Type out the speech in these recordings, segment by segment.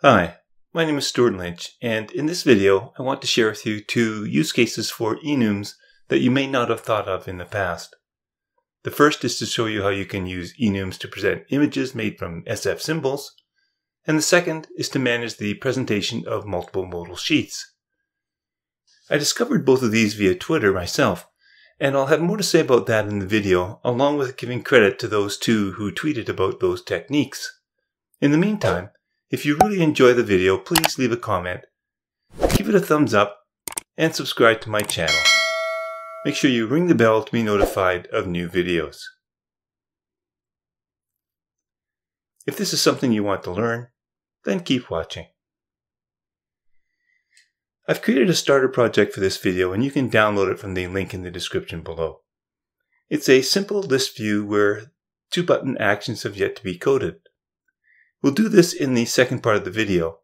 Hi, my name is Stuart Lynch, and in this video I want to share with you two use cases for enums that you may not have thought of in the past. The first is to show you how you can use enums to present images made from SF symbols, and the second is to manage the presentation of multiple modal sheets. I discovered both of these via Twitter myself, and I'll have more to say about that in the video, along with giving credit to those two who tweeted about those techniques. In the meantime, if you really enjoy the video, please leave a comment, give it a thumbs up, and subscribe to my channel. Make sure you ring the bell to be notified of new videos. If this is something you want to learn, then keep watching. I've created a starter project for this video, and you can download it from the link in the description below. It's a simple list view where two button actions have yet to be coded. We'll do this in the second part of the video.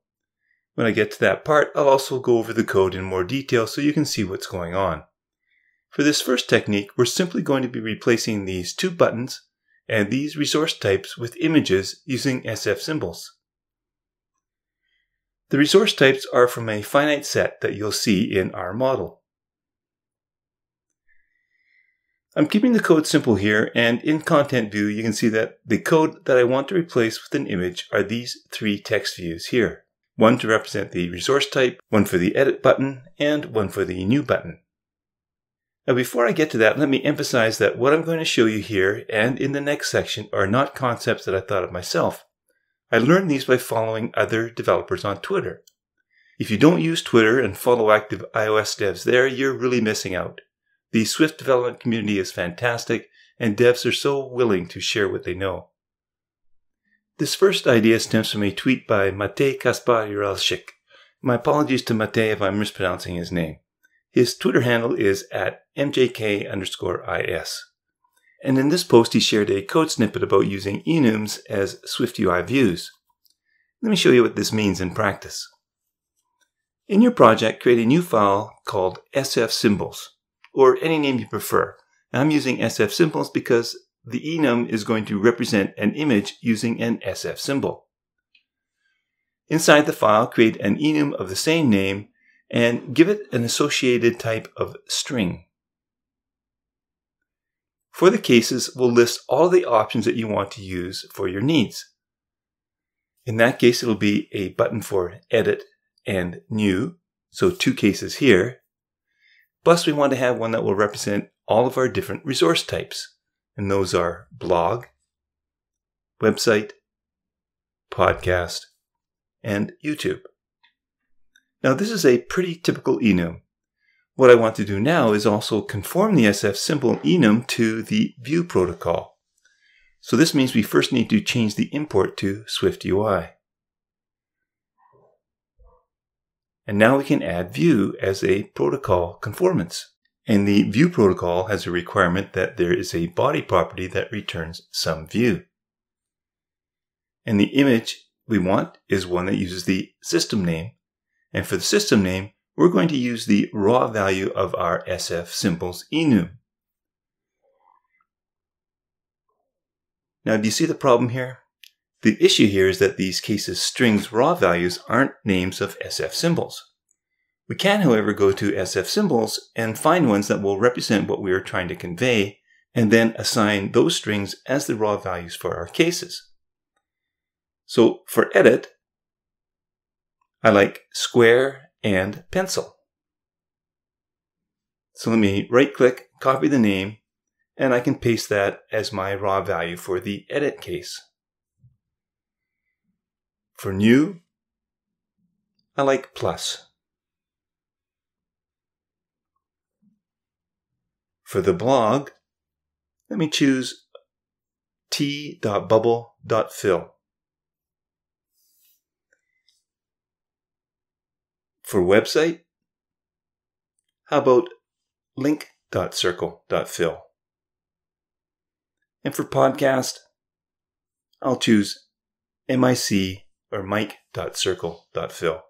When I get to that part, I'll also go over the code in more detail so you can see what's going on. For this first technique, we're simply going to be replacing these two buttons and these resource types with images using SF symbols. The resource types are from a finite set that you'll see in our model. I'm keeping the code simple here, and in ContentView you can see that the code that I want to replace with an image are these three text views here. One to represent the resource type, one for the edit button, and one for the new button. Now before I get to that, let me emphasize that what I'm going to show you here and in the next section are not concepts that I thought of myself. I learned these by following other developers on Twitter. If you don't use Twitter and follow active iOS devs there, you're really missing out. The Swift development community is fantastic, and devs are so willing to share what they know. This first idea stems from a tweet by Matěj Kašpar Jirásek. My apologies to Matěj if I'm mispronouncing his name. His Twitter handle is @mjk_is. And in this post he shared a code snippet about using enums as SwiftUI views. Let me show you what this means in practice. In your project, create a new file called SF symbols, or any name you prefer. And I'm using SF symbols because the enum is going to represent an image using an SF symbol. Inside the file, create an enum of the same name and give it an associated type of string. For the cases, we'll list all the options that you want to use for your needs. In that case, it'll be a button for edit and new, so two cases here. Plus, we want to have one that will represent all of our different resource types. And those are blog, website, podcast, and YouTube. Now, this is a pretty typical enum. What I want to do now is also conform the SF symbol enum to the view protocol. So this means we first need to change the import to SwiftUI. And now we can add view as a protocol conformance. And the view protocol has a requirement that there is a body property that returns some view. And the image we want is one that uses the system name. And for the system name, we're going to use the raw value of our SF symbols enum. Now, do you see the problem here? The issue here is that these cases strings raw values aren't names of SF symbols. We can, however, go to SF symbols and find ones that will represent what we are trying to convey and then assign those strings as the raw values for our cases. So for edit, I like square and pencil. So let me right click, copy the name, and I can paste that as my raw value for the edit case. For new, I like plus. For the blog, let me choose t.bubble.fill. For website, how about link.circle.fill? And for podcast, I'll choose mic or mic.circle.fill.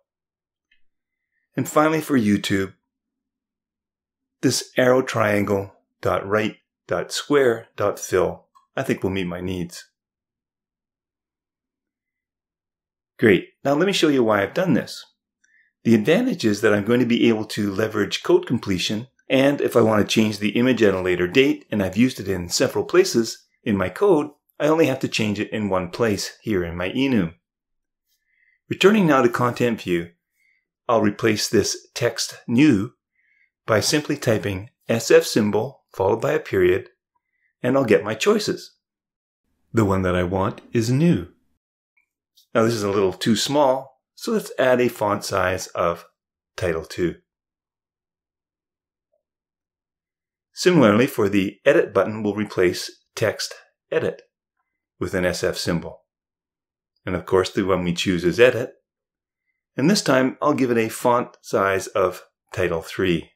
And finally for YouTube, this arrow triangle.right.square.fill I think will meet my needs. Great. Now let me show you why I've done this. The advantage is that I'm going to be able to leverage code completion, and if I want to change the image at a later date, and I've used it in several places in my code, I only have to change it in one place here in my enum. Returning now to Content View, I'll replace this text new by simply typing SF symbol followed by a period, and I'll get my choices. The one that I want is new. Now this is a little too small, so let's add a font size of Title 2. Similarly, for the Edit button, we'll replace Text Edit with an SF symbol. And of course, the one we choose is Edit. And this time, I'll give it a font size of Title 3.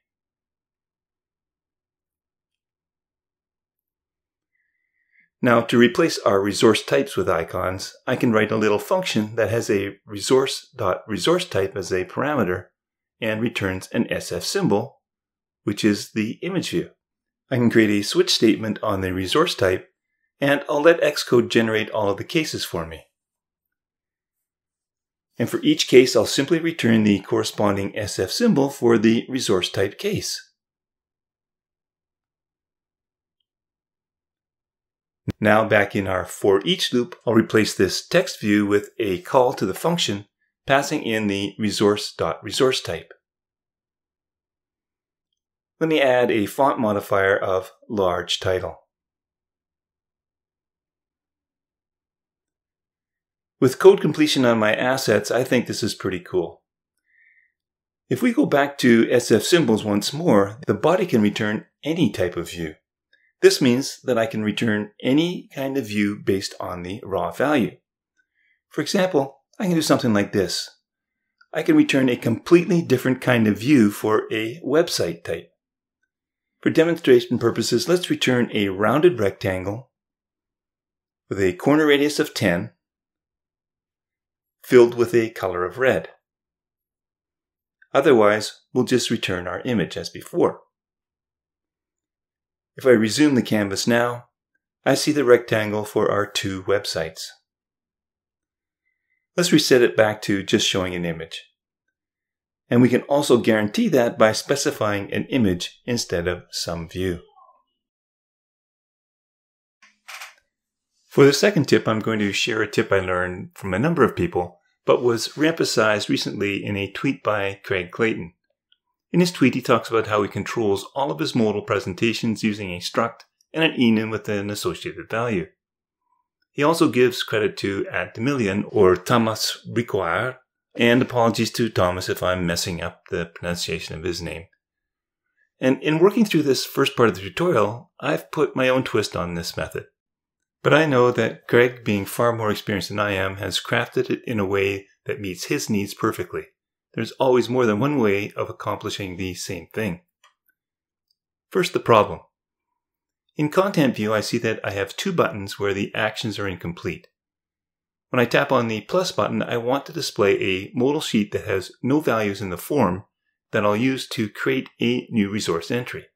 Now, to replace our resource types with icons, I can write a little function that has a resource.resourceType as a parameter and returns an SF symbol, which is the image view. I can create a switch statement on the resource type, and I'll let Xcode generate all of the cases for me. And for each case, I'll simply return the corresponding SF symbol for the resource type case. Now back in our for each loop, I'll replace this text view with a call to the function, passing in the resource.resourceType. Let me add a font modifier of large title. With code completion on my assets, I think this is pretty cool. If we go back to SF symbols once more, the body can return any type of view. This means that I can return any kind of view based on the raw value. For example, I can do something like this. I can return a completely different kind of view for a website type. For demonstration purposes, let's return a rounded rectangle with a corner radius of 10, filled with a color of red. Otherwise, we'll just return our image as before. If I resume the canvas now, I see the rectangle for our two websites. Let's reset it back to just showing an image. And we can also guarantee that by specifying an image instead of some view. For the second tip, I'm going to share a tip I learned from a number of people, but was re-emphasized recently in a tweet by Craig Clayton. In his tweet, he talks about how he controls all of his modal presentations using a struct and an enum with an associated value. He also gives credit to Ademilion or Thomas Ricoire, and apologies to Thomas if I'm messing up the pronunciation of his name. And in working through this first part of the tutorial, I've put my own twist on this method. But I know that Craig, being far more experienced than I am, has crafted it in a way that meets his needs perfectly. There's always more than one way of accomplishing the same thing. First, the problem. In Content View, I see that I have two buttons where the actions are incomplete. When I tap on the plus button, I want to display a modal sheet that has no values in the form that I'll use to create a new resource entry.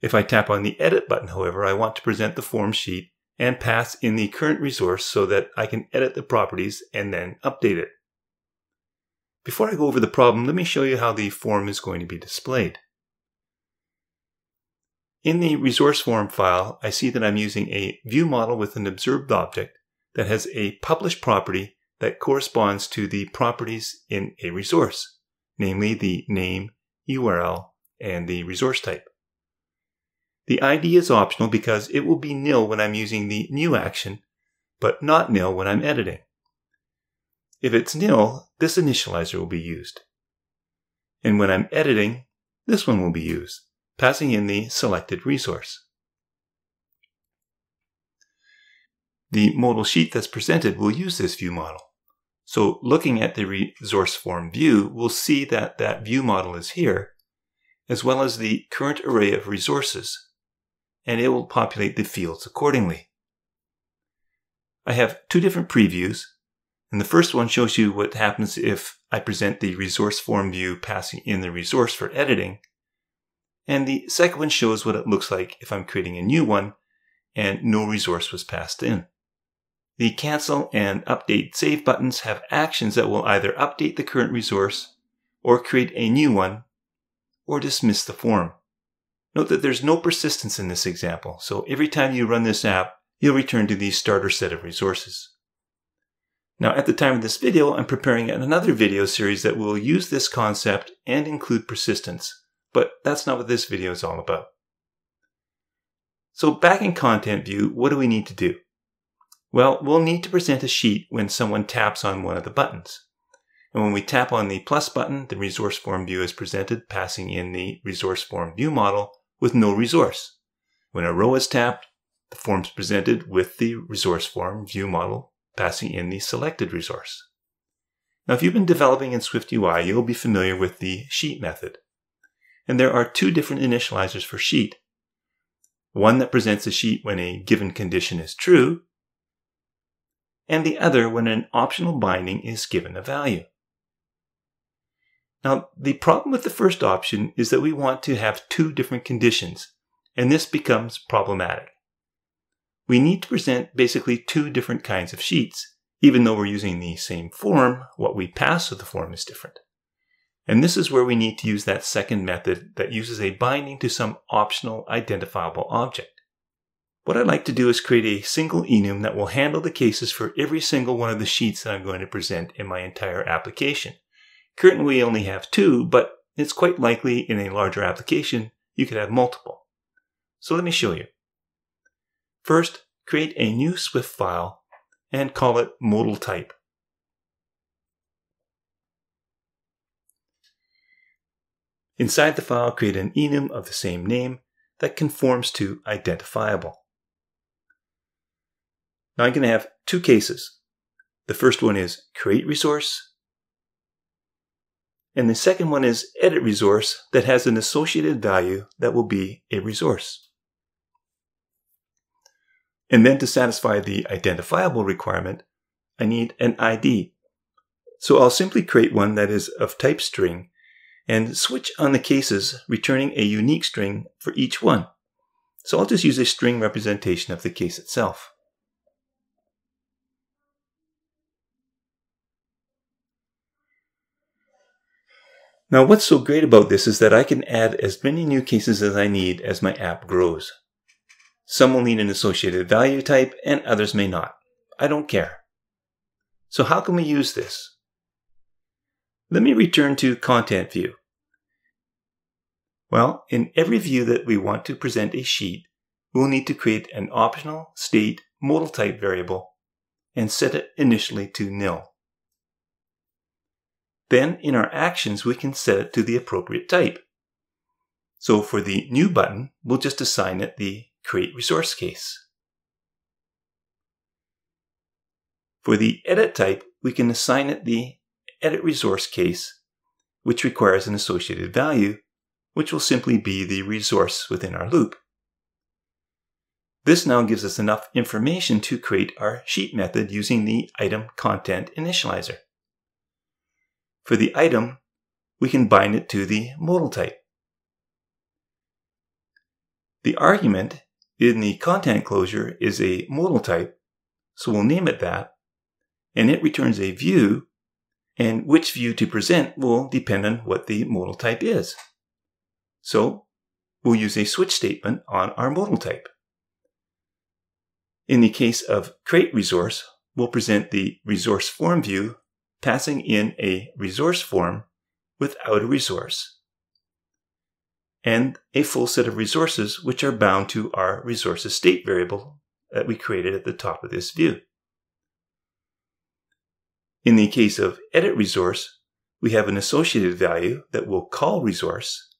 If I tap on the edit button, however, I want to present the form sheet and pass in the current resource so that I can edit the properties and then update it. Before I go over the problem, let me show you how the form is going to be displayed. In the resource form file, I see that I'm using a view model with an observed object that has a published property that corresponds to the properties in a resource, namely the name, URL, and the resource type. The ID is optional because it will be nil when I'm using the new action, but not nil when I'm editing. If it's nil, this initializer will be used. And when I'm editing, this one will be used, passing in the selected resource. The modal sheet that's presented will use this view model. So looking at the resource form view, we'll see that that view model is here, as well as the current array of resources, and it will populate the fields accordingly. I have two different previews, and the first one shows you what happens if I present the resource form view passing in the resource for editing. And the second one shows what it looks like if I'm creating a new one and no resource was passed in. The cancel and update save buttons have actions that will either update the current resource or create a new one or dismiss the form. Note that there's no persistence in this example, so every time you run this app, you'll return to the starter set of resources. Now, at the time of this video, I'm preparing another video series that will use this concept and include persistence, but that's not what this video is all about. So back in ContentView, what do we need to do? Well, we'll need to present a sheet when someone taps on one of the buttons. And when we tap on the plus button, the resource form view is presented, passing in the resource form view model with no resource. When a row is tapped, the form is presented with the resource form view model, passing in the selected resource. Now, if you've been developing in SwiftUI, you'll be familiar with the sheet method. And there are two different initializers for sheet. One that presents a sheet when a given condition is true, and the other when an optional binding is given a value. Now, the problem with the first option is that we want to have two different conditions, and this becomes problematic. We need to present basically two different kinds of sheets. Even though we're using the same form, what we pass to the form is different. And this is where we need to use that second method that uses a binding to some optional identifiable object. What I'd like to do is create a single enum that will handle the cases for every single one of the sheets that I'm going to present in my entire application. Currently, we only have two, but it's quite likely in a larger application, you could have multiple. So let me show you. First, create a new Swift file and call it ModalType. Inside the file, create an enum of the same name that conforms to identifiable. Now I'm going to have two cases. The first one is create resource, and the second one is edit resource that has an associated value that will be a resource. And then to satisfy the identifiable requirement, I need an ID. So I'll simply create one that is of type string and switch on the cases, returning a unique string for each one. So I'll just use a string representation of the case itself. Now, what's so great about this is that I can add as many new cases as I need as my app grows. Some will need an associated value type and others may not. I don't care. So how can we use this? Let me return to Content View. Well, in every view that we want to present a sheet, we'll need to create an optional state modal type variable and set it initially to nil. Then in our actions, we can set it to the appropriate type. So for the new button, we'll just assign it the create resource case. For the edit type, we can assign it the edit resource case, which requires an associated value, which will simply be the resource within our loop. This now gives us enough information to create our sheet method using the item content initializer. For the item, we can bind it to the modal type. The argument in the content closure is a modal type, so we'll name it that, and it returns a view, and which view to present will depend on what the modal type is. So we'll use a switch statement on our modal type. In the case of create resource, we'll present the resource form view, passing in a resource form without a resource, and a full set of resources which are bound to our resources state variable that we created at the top of this view. In the case of edit resource, we have an associated value that we'll call resource,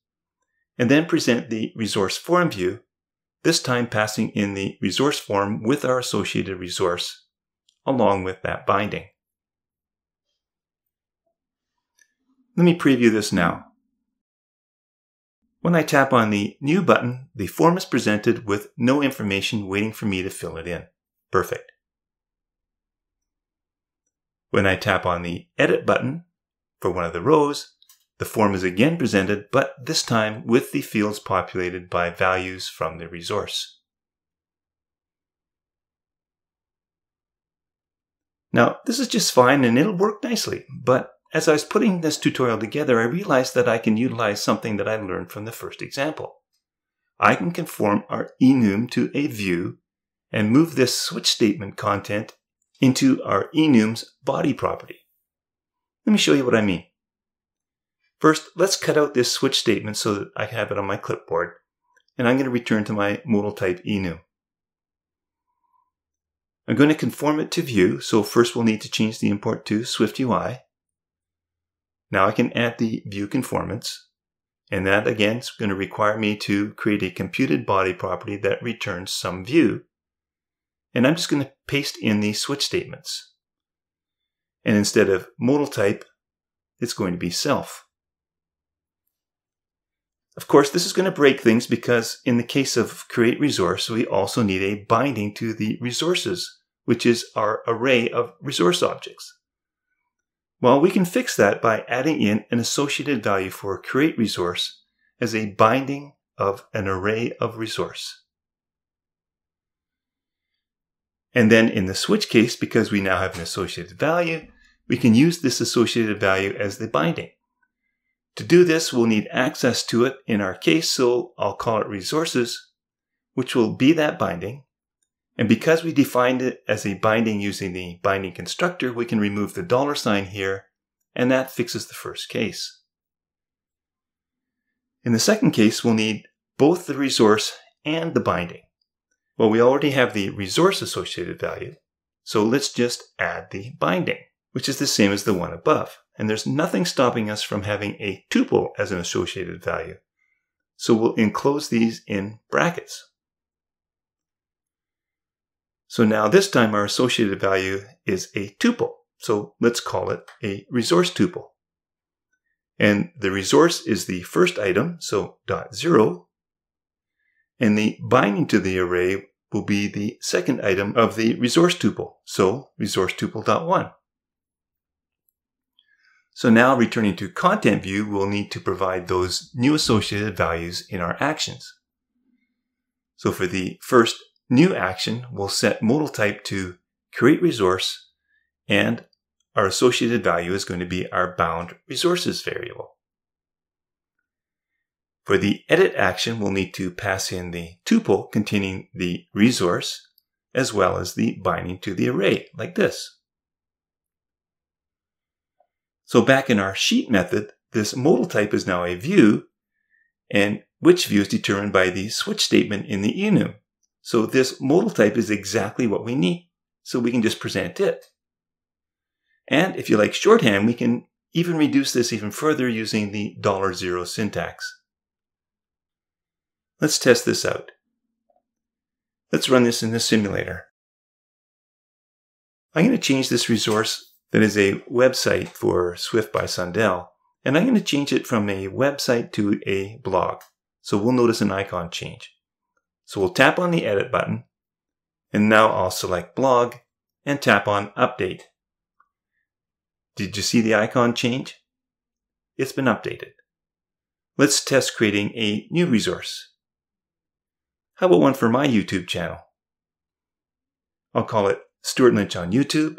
and then present the resource form view, this time passing in the resource form with our associated resource, along with that binding. Let me preview this now. When I tap on the New button, the form is presented with no information waiting for me to fill it in. Perfect. When I tap on the Edit button for one of the rows, the form is again presented, but this time with the fields populated by values from the resource. Now, this is just fine and it'll work nicely, but as I was putting this tutorial together, I realized that I can utilize something that I learned from the first example. I can conform our enum to a view and move this switch statement content into our enum's body property. Let me show you what I mean. First, let's cut out this switch statement so that I have it on my clipboard, and I'm going to return to my ModalType enum. I'm going to conform it to view, so first we'll need to change the import to SwiftUI. Now I can add the view conformance, and that again is going to require me to create a computed body property that returns some view. And I'm just going to paste in the switch statements. And instead of modal type, it's going to be self. Of course, this is going to break things because in the case of create resource, we also need a binding to the resources, which is our array of resource objects. Well, we can fix that by adding in an associated value for create resource as a binding of an array of resource. And then in the switch case, because we now have an associated value, we can use this associated value as the binding. To do this, we'll need access to it in our case, so I'll call it resources, which will be that binding. And because we defined it as a binding using the binding constructor, we can remove the dollar sign here, and that fixes the first case. In the second case, we'll need both the resource and the binding. Well, we already have the resource associated value, so let's just add the binding, which is the same as the one above. And there's nothing stopping us from having a tuple as an associated value. So we'll enclose these in brackets. So now this time our associated value is a tuple. So let's call it a resource tuple. And the resource is the first item, so .0. And the binding to the array will be the second item of the resource tuple, so resource tuple.1. So now returning to content view, we'll need to provide those new associated values in our actions. So for the first new action, we'll set modal type to create resource, and our associated value is going to be our bound resources variable. For the edit action, we'll need to pass in the tuple containing the resource as well as the binding to the array, like this. So back in our sheet method, this modal type is now a view, and which view is determined by the switch statement in the enum. So this modal type is exactly what we need, so we can just present it. And if you like shorthand, we can even reduce this even further using the $0 syntax. Let's test this out. Let's run this in the simulator. I'm going to change this resource that is a website for Swift by Sundell, and I'm going to change it from a website to a blog. So we'll notice an icon change. So we'll tap on the edit button, and now I'll select blog and tap on update. Did you see the icon change? It's been updated. Let's test creating a new resource. How about one for my YouTube channel? I'll call it Stuart Lynch on YouTube.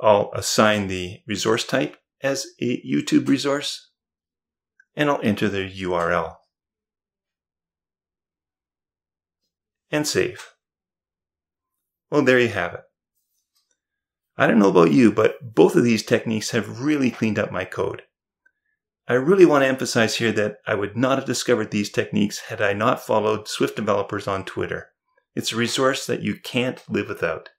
I'll assign the resource type as a YouTube resource, and I'll enter the URL. And save. Well, there you have it. I don't know about you, but both of these techniques have really cleaned up my code. I really want to emphasize here that I would not have discovered these techniques had I not followed Swift developers on Twitter. It's a resource that you can't live without.